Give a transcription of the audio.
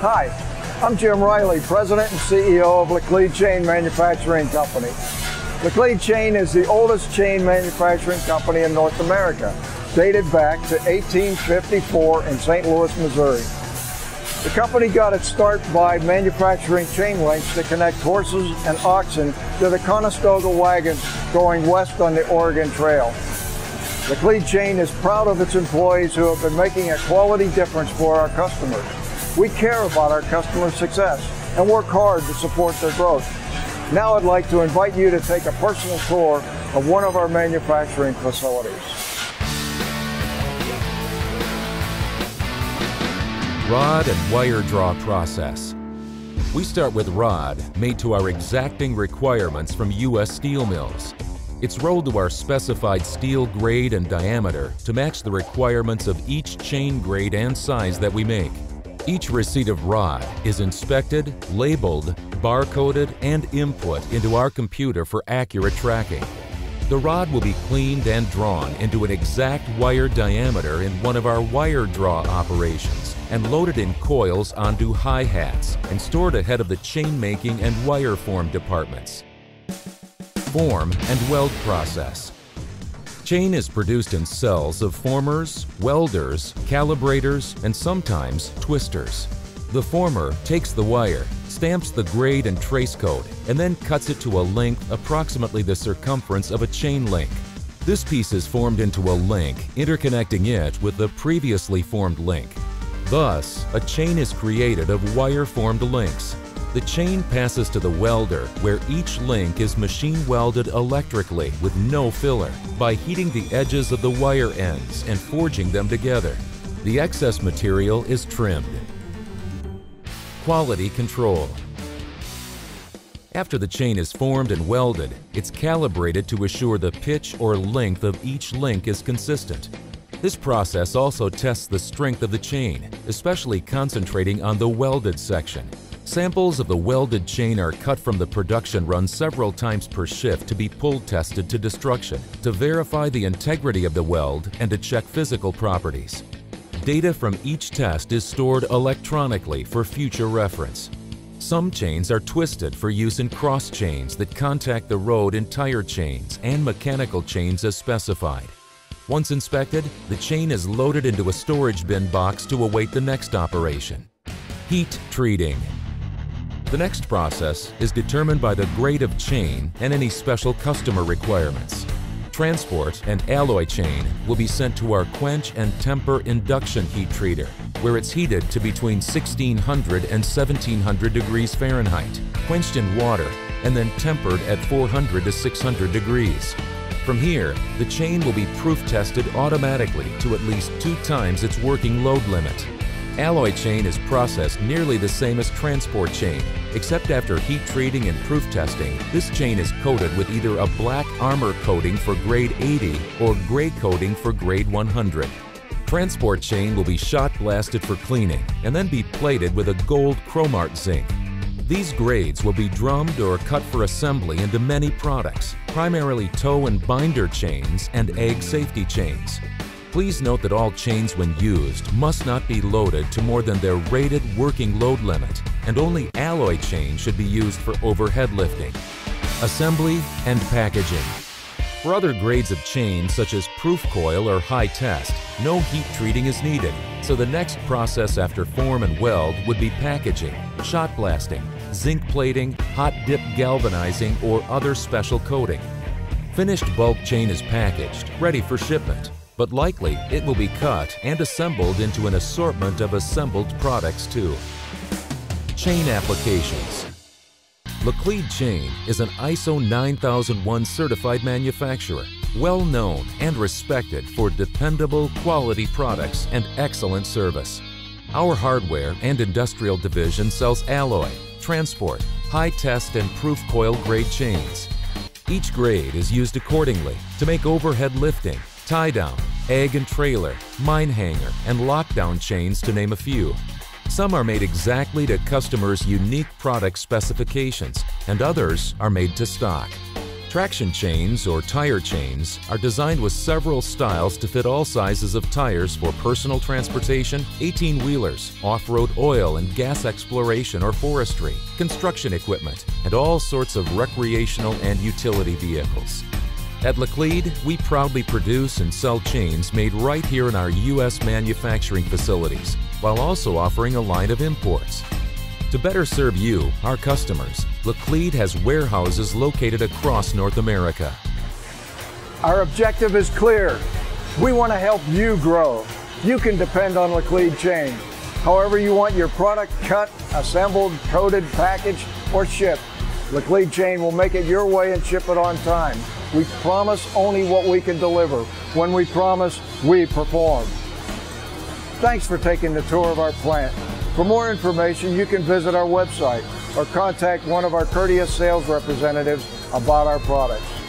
Hi, I'm Jim Riley, President and CEO of Laclede Chain Manufacturing Company. Laclede Chain is the oldest chain manufacturing company in North America, dated back to 1854 in St. Louis, Missouri. The company got its start by manufacturing chain links to connect horses and oxen to the Conestoga wagons going west on the Oregon Trail. Laclede Chain is proud of its employees who have been making a quality difference for our customers. We care about our customers' success and work hard to support their growth. Now I'd like to invite you to take a personal tour of one of our manufacturing facilities. Rod and wire draw process. We start with rod made to our exacting requirements from U.S. steel mills. It's rolled to our specified steel grade and diameter to match the requirements of each chain grade and size that we make. Each receipt of rod is inspected, labeled, barcoded, and input into our computer for accurate tracking. The rod will be cleaned and drawn into an exact wire diameter in one of our wire draw operations and loaded in coils onto hi-hats and stored ahead of the chain making and wire form departments. Form and weld process. Chain is produced in cells of formers, welders, calibrators, and sometimes twisters. The former takes the wire, stamps the grade and trace code, and then cuts it to a length approximately the circumference of a chain link. This piece is formed into a link, interconnecting it with the previously formed link. Thus, a chain is created of wire-formed links. The chain passes to the welder, where each link is machine welded electrically with no filler by heating the edges of the wire ends and forging them together. The excess material is trimmed. Quality control. After the chain is formed and welded, it's calibrated to assure the pitch or length of each link is consistent. This process also tests the strength of the chain, especially concentrating on the welded section. Samples of the welded chain are cut from the production run several times per shift to be pull tested to destruction, to verify the integrity of the weld and to check physical properties. Data from each test is stored electronically for future reference. Some chains are twisted for use in cross chains that contact the road in tire chains and mechanical chains as specified. Once inspected, the chain is loaded into a storage bin box to await the next operation. Heat treating. The next process is determined by the grade of chain and any special customer requirements. Transport and alloy chain will be sent to our quench and temper induction heat treater, where it's heated to between 1600 and 1700 degrees Fahrenheit, quenched in water, and then tempered at 400 to 600 degrees. From here, the chain will be proof tested automatically to at least 2 times its working load limit. Alloy chain is processed nearly the same as transport chain, except after heat treating and proof testing, this chain is coated with either a black armor coating for grade 80 or gray coating for grade 100. Transport chain will be shot blasted for cleaning and then be plated with a gold chromart zinc. These grades will be drummed or cut for assembly into many products, primarily tow and binder chains and egg safety chains. Please note that all chains when used must not be loaded to more than their rated working load limit, and only alloy chain should be used for overhead lifting. Assembly and packaging. For other grades of chain such as proof coil or high test, no heat treating is needed, so the next process after form and weld would be packaging, shot blasting, zinc plating, hot dip galvanizing, or other special coating. Finished bulk chain is packaged, ready for shipment. But likely it will be cut and assembled into an assortment of assembled products too. Chain applications. Laclede Chain is an ISO 9001 certified manufacturer, well known and respected for dependable quality products and excellent service. Our hardware and industrial division sells alloy, transport, high test and proof coil grade chains. Each grade is used accordingly to make overhead lifting, tie-down, egg and trailer, mine hanger, and lockdown chains to name a few. Some are made exactly to customers' unique product specifications, and others are made to stock. Traction chains, or tire chains, are designed with several styles to fit all sizes of tires for personal transportation, 18-wheelers, off-road oil and gas exploration or forestry, construction equipment, and all sorts of recreational and utility vehicles. At Laclede, we proudly produce and sell chains made right here in our U.S. manufacturing facilities, while also offering a line of imports. To better serve you, our customers, Laclede has warehouses located across North America. Our objective is clear. We want to help you grow. You can depend on Laclede Chain. However you want your product cut, assembled, coated, packaged, or shipped, Laclede Chain will make it your way and ship it on time. We promise only what we can deliver. When we promise, we perform. Thanks for taking the tour of our plant. For more information, you can visit our website or contact one of our courteous sales representatives about our products.